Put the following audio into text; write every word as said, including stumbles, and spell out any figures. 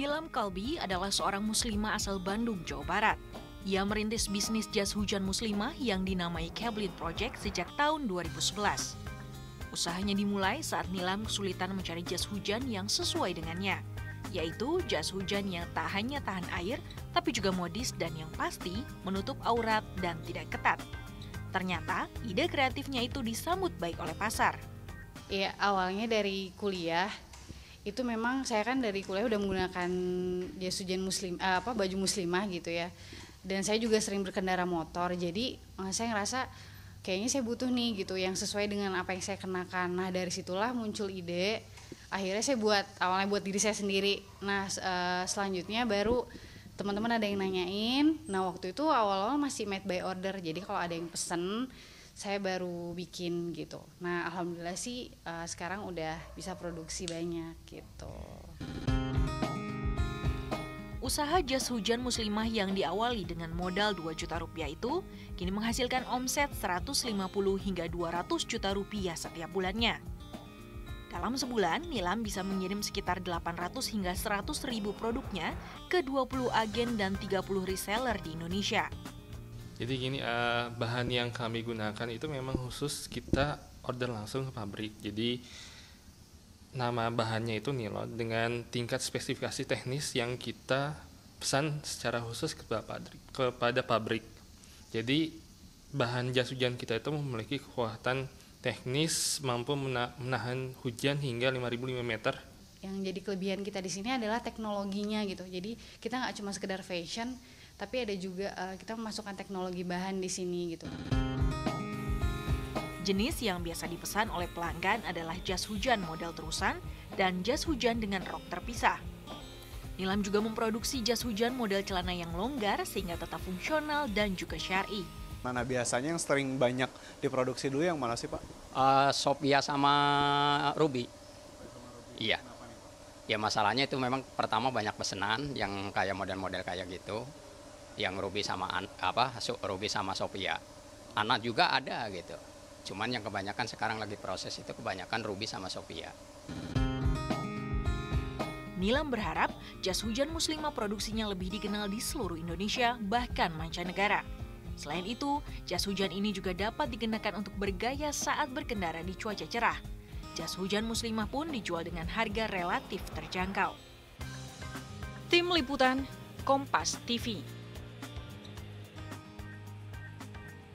Nilam Kalbi adalah seorang muslimah asal Bandung, Jawa Barat. Ia merintis bisnis jas hujan muslimah yang dinamai Cablin Project sejak tahun dua ribu sebelas. Usahanya dimulai saat Nilam kesulitan mencari jas hujan yang sesuai dengannya, yaitu jas hujan yang tak hanya tahan air, tapi juga modis dan yang pasti menutup aurat dan tidak ketat. Ternyata ide kreatifnya itu disambut baik oleh pasar. Ya, awalnya dari kuliah. Itu memang saya kan dari kuliah udah menggunakan jas hujan muslim apa baju muslimah gitu ya, dan saya juga sering berkendara motor, jadi saya ngerasa kayaknya saya butuh nih gitu yang sesuai dengan apa yang saya kenakan. Nah, dari situlah muncul ide, akhirnya saya buat, awalnya buat diri saya sendiri. Nah, selanjutnya baru teman-teman ada yang nanyain. Nah, waktu itu awal-awal masih made by order, jadi kalau ada yang pesen saya baru bikin gitu. Nah, alhamdulillah sih uh, sekarang udah bisa produksi banyak gitu. Usaha jas hujan muslimah yang diawali dengan modal dua juta rupiah itu kini menghasilkan omset seratus lima puluh hingga dua ratus juta rupiah setiap bulannya. Dalam sebulan, Nilam bisa mengirim sekitar delapan ratus hingga seratus ribu produknya ke dua puluh agen dan tiga puluh reseller di Indonesia. Jadi gini, uh, bahan yang kami gunakan itu memang khusus kita order langsung ke pabrik. Jadi nama bahannya itu nilon dengan tingkat spesifikasi teknis yang kita pesan secara khusus kepada pabrik. Jadi bahan jas hujan kita itu memiliki kekuatan teknis mampu menahan hujan hingga lima ribu lima meter. Yang jadi kelebihan kita di sini adalah teknologinya gitu. Jadi kita nggak cuma sekedar fashion, tapi ada juga uh, kita memasukkan teknologi bahan di sini gitu. Jenis yang biasa dipesan oleh pelanggan adalah jas hujan model terusan dan jas hujan dengan rok terpisah. Nilam juga memproduksi jas hujan model celana yang longgar sehingga tetap fungsional dan juga syar'i. Mana biasanya yang sering banyak diproduksi dulu yang mana sih, Pak? Uh, Sophia sama Ruby. Iya. Ya, masalahnya itu memang pertama banyak pesanan yang kayak model-model kayak gitu. Yang Ruby sama apa Ruby sama Sophia, anak juga ada gitu. Cuman yang kebanyakan sekarang lagi proses itu kebanyakan Ruby sama Sophia. Nilam berharap jas hujan muslimah produksinya lebih dikenal di seluruh Indonesia bahkan mancanegara. Selain itu, jas hujan ini juga dapat dikenakan untuk bergaya saat berkendara di cuaca cerah. Jas hujan muslimah pun dijual dengan harga relatif terjangkau. Tim Liputan Kompas T V.